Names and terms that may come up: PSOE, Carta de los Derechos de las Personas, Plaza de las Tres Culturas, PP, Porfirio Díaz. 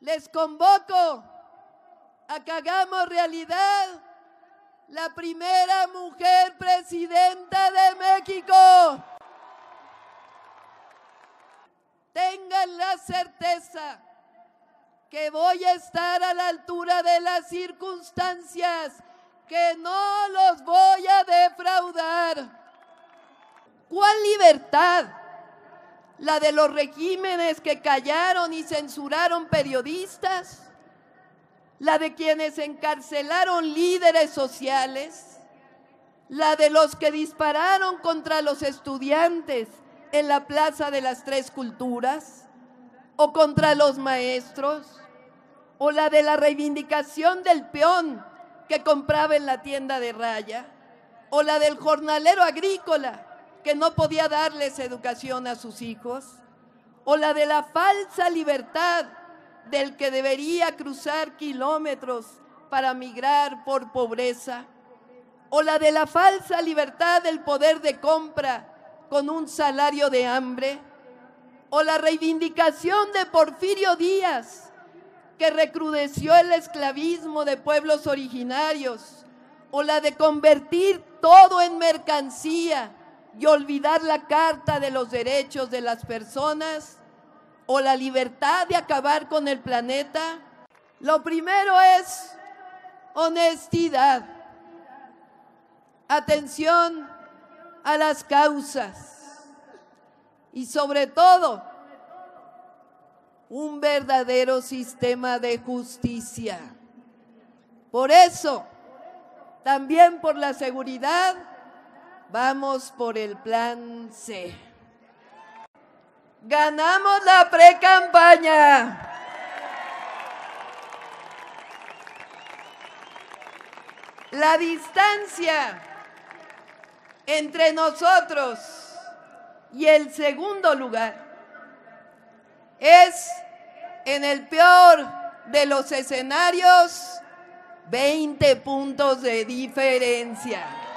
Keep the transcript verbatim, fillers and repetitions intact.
les convoco a que hagamos realidad la primera mujer presidenta de México. Tengan la certeza que voy a estar a la altura de las circunstancias, que no los voy a defraudar. ¿Cuál libertad? ¿La de los regímenes que callaron y censuraron periodistas? ¿La de quienes encarcelaron líderes sociales? ¿La de los que dispararon contra los estudiantes en la Plaza de las Tres Culturas? ¿O contra los maestros? ¿O la de la reivindicación del peón que compraba en la tienda de raya? ¿O la del jornalero agrícola que no podía darles educación a sus hijos? ¿O la de la falsa libertad del que debería cruzar kilómetros para migrar por pobreza? ¿O la de la falsa libertad del poder de compra con un salario de hambre? ¿O la reivindicación de Porfirio Díaz, que recrudeció el esclavismo de pueblos originarios? ¿O la de convertir todo en mercancía y olvidar la Carta de los Derechos de las Personas? ¿O la libertad de acabar con el planeta? Lo primero es honestidad, atención a las causas, y sobre todo, un verdadero sistema de justicia. Por eso, también por la seguridad, vamos por el plan C. Ganamos la precampaña. La distancia entre nosotros y el segundo lugar es, en el peor de los escenarios, veinte puntos de diferencia.